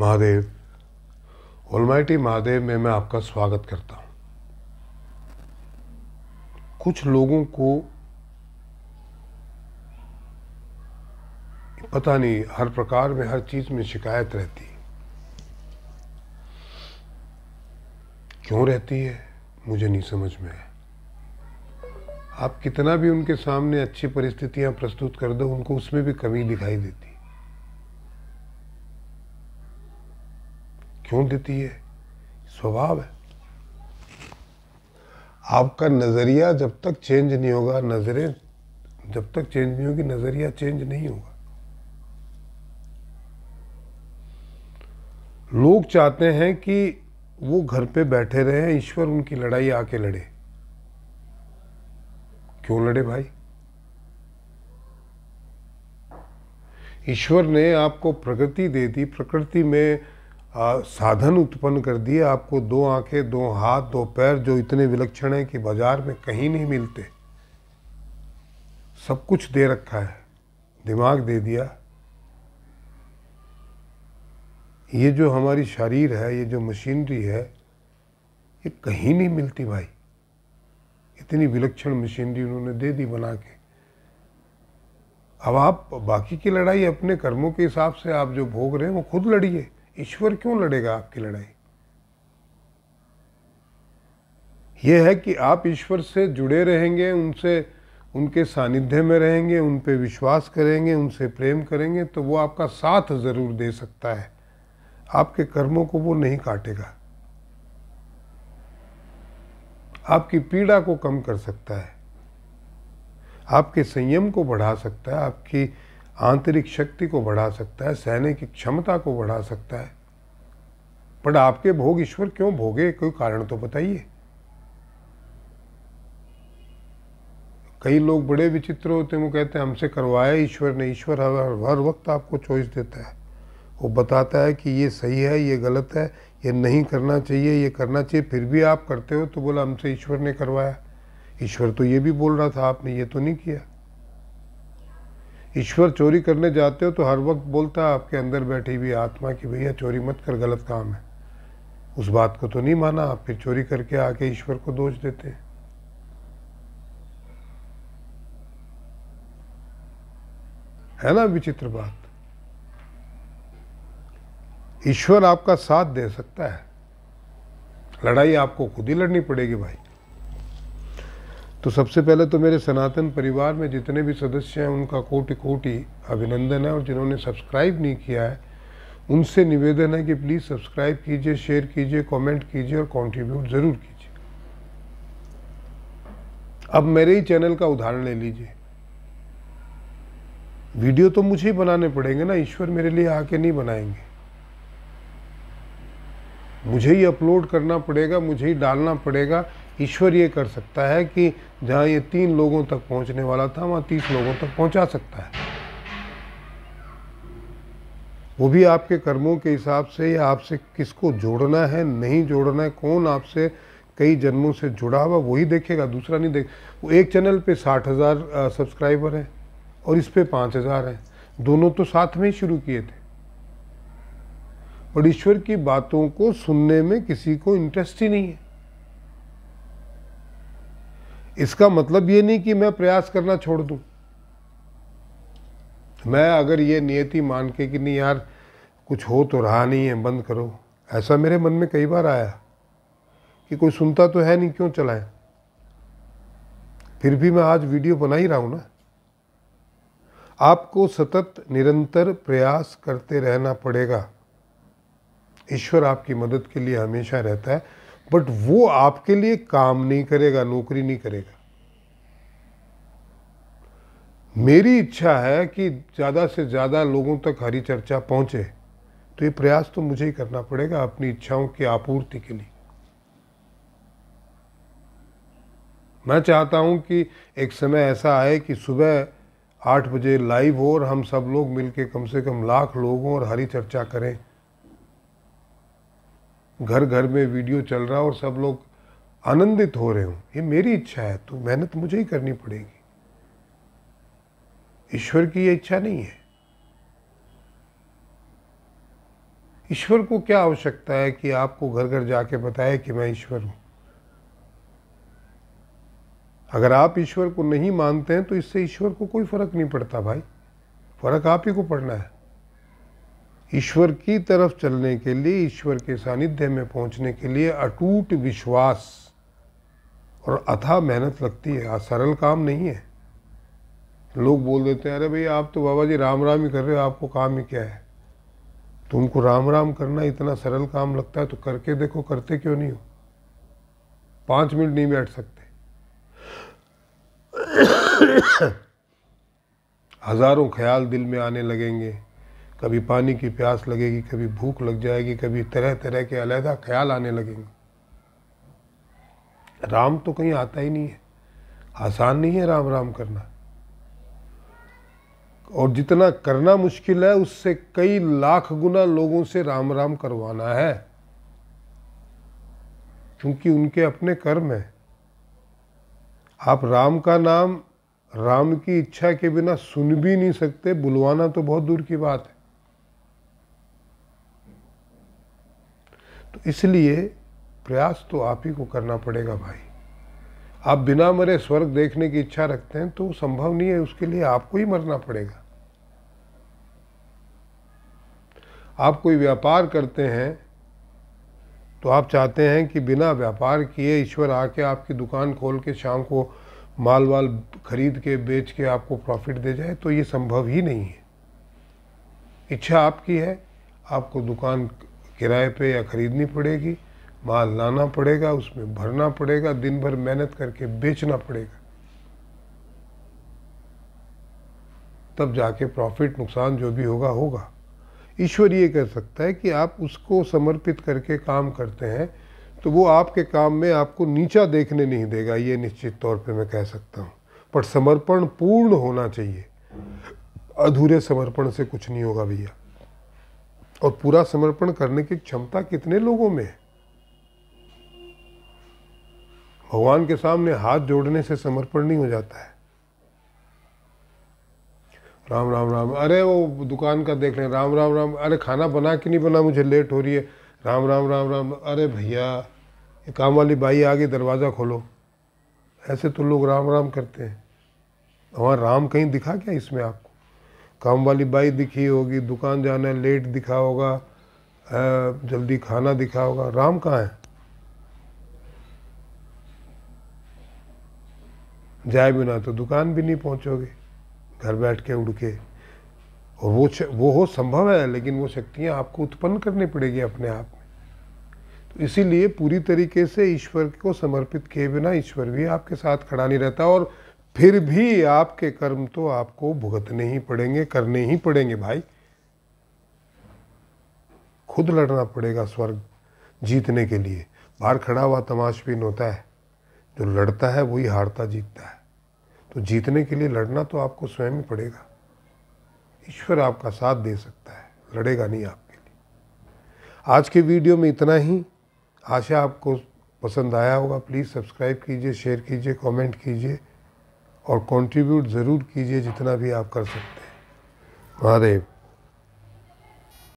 Mahadev, almighty Mahadev में मैं आपका स्वागत करता हूँ। कुछ लोगों को पता नहीं हर प्रकार में हर चीज़ में शिकायत रहती है। क्यों रहती है मुझे नहीं समझ में है। आप कितना भी उनके सामने अच्छी परिस्थितियां प्रस्तुत कर दो, उनको उसमें भी कमी दिखाई देती। क्यों देती है? स्वभाव है। आपका नज़रिया जब तक चेंज नहीं होगा, नज़रें जब तक चेंज नहीं होगी, नज़रिया चेंज नहीं होगा। लोग चाहते हैं कि वो घर पे बैठे रहें, ईश्वर उनकी लड़ाई आके लड़े। क्यों लड़े भाई? ईश्वर ने आपको प्रकृति दे दी, प्रकृति में साधन उत्पन्न कर दिए। आपको दो आंखें, दो हाथ, दो पैर, जो इतने विलक्षण हैं कि बाजार में कहीं नहीं मिलते। सब कुछ दे रखा है, दिमाग दे दिया। ये जो हमारी शरीर है, ये जो मशीनरी है, ये कहीं नहीं मिलती भाई। इतनी विलक्षण मशीनरी उन्होंने दे दी बना के। अब आप बाकी की लड़ाई अपने कर्मों के हिसाब से आप जो भोग रहे हैं वो खुद लड़िए। ईश्वर क्यों लड़ेगा आपकी लड़ाई? ये है कि आप ईश्वर से जुड़े रहेंगे, उनसे, उनके सानिध्य में रहेंगे, उन पे विश्वास करेंगे, उनसे प्रेम करेंगे, तो वो आपका साथ ज़रूर दे सकता है। आपके कर्मों को वो नहीं काटेगा, आपकी पीड़ा को कम कर सकता है, आपके संयम को बढ़ा सकता है, आपकी आंतरिक शक्ति को बढ़ा सकता है, सहने की क्षमता को बढ़ा सकता है। पर आपके भोग ईश्वर क्यों भोगे? कोई कारण तो बताइए। कई लोग बड़े विचित्र होते हैं, वो कहते हैं हमसे करवाया ईश्वर ने। ईश्वर हर वक्त आपको चॉइस देता है, वो बताता है कि ये सही है, ये गलत है, ये नहीं करना चाहिए, ये करना चाहिए, फिर भी आप करते हो। तो बोला हमसे ईश्वर ने करवाया। ईश्वर तो ये भी बोल रहा था, आपने ये तो नहीं किया। ईश्वर चोरी करने जाते हो तो हर वक्त बोलता है आपके अंदर बैठी हुई आत्मा कि भैया चोरी मत कर, गलत काम है। उस बात को तो नहीं माना आप, फिर चोरी करके आके ईश्वर को दोष देते हैं। है ना विचित्र बात? ईश्वर आपका साथ दे सकता है, लड़ाई आपको खुद ही लड़नी पड़ेगी भाई। तो सबसे पहले तो मेरे सनातन परिवार में जितने भी सदस्य हैं उनका कोटि कोटि अभिनंदन है, और जिन्होंने सब्सक्राइब नहीं किया है उनसे निवेदन है कि प्लीज़ सब्सक्राइब कीजिए, शेयर कीजिए, कमेंट कीजिए और कंट्रीब्यूट ज़रूर कीजिए। अब मेरे ही चैनल का उदाहरण ले लीजिए। वीडियो तो मुझे ही बनाने पड़ेंगे ना, ईश्वर मेरे लिए आके नहीं बनाएंगे। मुझे ही अपलोड करना पड़ेगा, मुझे ही डालना पड़ेगा। ईश्वर ये कर सकता है कि जहाँ ये 3 लोगों तक पहुँचने वाला था वहाँ 30 लोगों तक पहुँचा सकता है। वो भी आपके कर्मों के हिसाब से, या आपसे किसको जोड़ना है, नहीं जोड़ना है, कौन आपसे कई जन्मों से जुड़ा हुआ, वही देखेगा, दूसरा नहीं देख। वो एक चैनल पे 60,000 सब्सक्राइबर हैं और इस पर 5,000 हैं। दोनों तो साथ में ही शुरू किए थे, और ईश्वर की बातों को सुनने में किसी को इंटरेस्ट ही नहीं है। इसका मतलब ये नहीं कि मैं प्रयास करना छोड़ दूं। मैं अगर ये नियति मान के कि नहीं यार कुछ हो तो रहा नहीं है, बंद करो, ऐसा मेरे मन में कई बार आया कि कोई सुनता तो है नहीं, क्यों चलाएं? फिर भी मैं आज वीडियो बना ही रहा हूं ना। आपको सतत निरंतर प्रयास करते रहना पड़ेगा। ईश्वर आपकी मदद के लिए हमेशा रहता है, बट वो आपके लिए काम नहीं करेगा, नौकरी नहीं करेगा। मेरी इच्छा है कि ज़्यादा से ज़्यादा लोगों तक हरी चर्चा पहुँचे, तो ये प्रयास तो मुझे ही करना पड़ेगा अपनी इच्छाओं की आपूर्ति के लिए। मैं चाहता हूँ कि एक समय ऐसा आए कि सुबह 8 बजे लाइव हो और हम सब लोग मिलके कम से कम लाख लोगों और हरी चर्चा करें। घर घर में वीडियो चल रहा और सब लोग आनंदित हो रहे हों, ये मेरी इच्छा है। तो मेहनत मुझे ही करनी पड़ेगी, ईश्वर की ये इच्छा नहीं है। ईश्वर को क्या आवश्यकता है कि आपको घर घर जाके बताए कि मैं ईश्वर हूँ? अगर आप ईश्वर को नहीं मानते हैं तो इससे ईश्वर को कोई फर्क नहीं पड़ता भाई। फर्क आप ही को पड़ना है। ईश्वर की तरफ चलने के लिए, ईश्वर के सानिध्य में पहुंचने के लिए अटूट विश्वास और अथाह मेहनत लगती है। सरल काम नहीं है। लोग बोल देते हैं, अरे भाई आप तो बाबा जी राम राम ही कर रहे हो, आपको काम ही क्या है? तो उनको राम राम करना इतना सरल काम लगता है, तो करके देखो करते क्यों नहीं हो। 5 मिनट नहीं बैठ सकते, हज़ारों ख्याल दिल में आने लगेंगे। कभी पानी की प्यास लगेगी, कभी भूख लग जाएगी, कभी तरह तरह के अलहदा ख्याल आने लगेंगे। राम तो कहीं आता ही नहीं है। आसान नहीं है राम राम करना, और जितना करना मुश्किल है उससे कई लाख गुना लोगों से राम राम करवाना है, क्योंकि उनके अपने कर्म हैं। आप राम का नाम राम की इच्छा के बिना सुन भी नहीं सकते, बुलवाना तो बहुत दूर की बात है। तो इसलिए प्रयास तो आप ही को करना पड़ेगा भाई। आप बिना मरे स्वर्ग देखने की इच्छा रखते हैं तो संभव नहीं है, उसके लिए आपको ही मरना पड़ेगा। आप कोई व्यापार करते हैं तो आप चाहते हैं कि बिना व्यापार किए ईश्वर आके आपकी दुकान खोल के शाम को माल वाल खरीद के बेच के आपको प्रॉफिट दे जाए, तो ये संभव ही नहीं है। इच्छा आपकी है, आपको दुकान किराए पे या खरीदनी पड़ेगी, माल लाना पड़ेगा, उसमें भरना पड़ेगा, दिन भर मेहनत करके बेचना पड़ेगा, तब जाके प्रॉफिट नुकसान जो भी होगा होगा। ईश्वर ये कर सकता है कि आप उसको समर्पित करके काम करते हैं तो वो आपके काम में आपको नीचा देखने नहीं देगा, ये निश्चित तौर पे मैं कह सकता हूँ। पर समर्पण पूर्ण होना चाहिए। अधूरे समर्पण से कुछ नहीं होगा भैया। और पूरा समर्पण करने की क्षमता कितने लोगों में है? भगवान के सामने हाथ जोड़ने से समर्पण नहीं हो जाता है। राम राम राम, अरे वो दुकान का देख लें, राम राम राम, अरे खाना बना कि नहीं बना, मुझे लेट हो रही है, राम राम राम राम, अरे भैया ये काम वाली बाई आ गई दरवाज़ा खोलो। ऐसे तो लोग राम राम करते हैं। हमारा राम कहीं दिखा क्या इसमें आपको? काम वाली बाई दिखी होगी, दुकान जाना है लेट दिखा होगा, जल्दी खाना दिखा होगा। राम कहाँ है? जाए बिना तो दुकान भी नहीं पहुंचोगे, घर बैठ के उड़ के। और वो हो संभव है, लेकिन वो शक्तियां आपको उत्पन्न करनी पड़ेगी अपने आप में। तो इसीलिए पूरी तरीके से ईश्वर को समर्पित किए बिना ईश्वर भी आपके साथ खड़ा नहीं रहता, और फिर भी आपके कर्म तो आपको भुगतने ही पड़ेंगे, करने ही पड़ेंगे भाई। खुद लड़ना पड़ेगा स्वर्ग जीतने के लिए। बाहर खड़ा हुआ तमाशबीन होता है, जो लड़ता है वही हारता जीतता है। तो जीतने के लिए लड़ना तो आपको स्वयं ही पड़ेगा। ईश्वर आपका साथ दे सकता है, लड़ेगा नहीं आपके लिए। आज के वीडियो में इतना ही। आशा आपको पसंद आया होगा। प्लीज़ सब्सक्राइब कीजिए, शेयर कीजिए, कमेंट कीजिए और कंट्रीब्यूट ज़रूर कीजिए जितना भी आप कर सकते हैं। महादेव।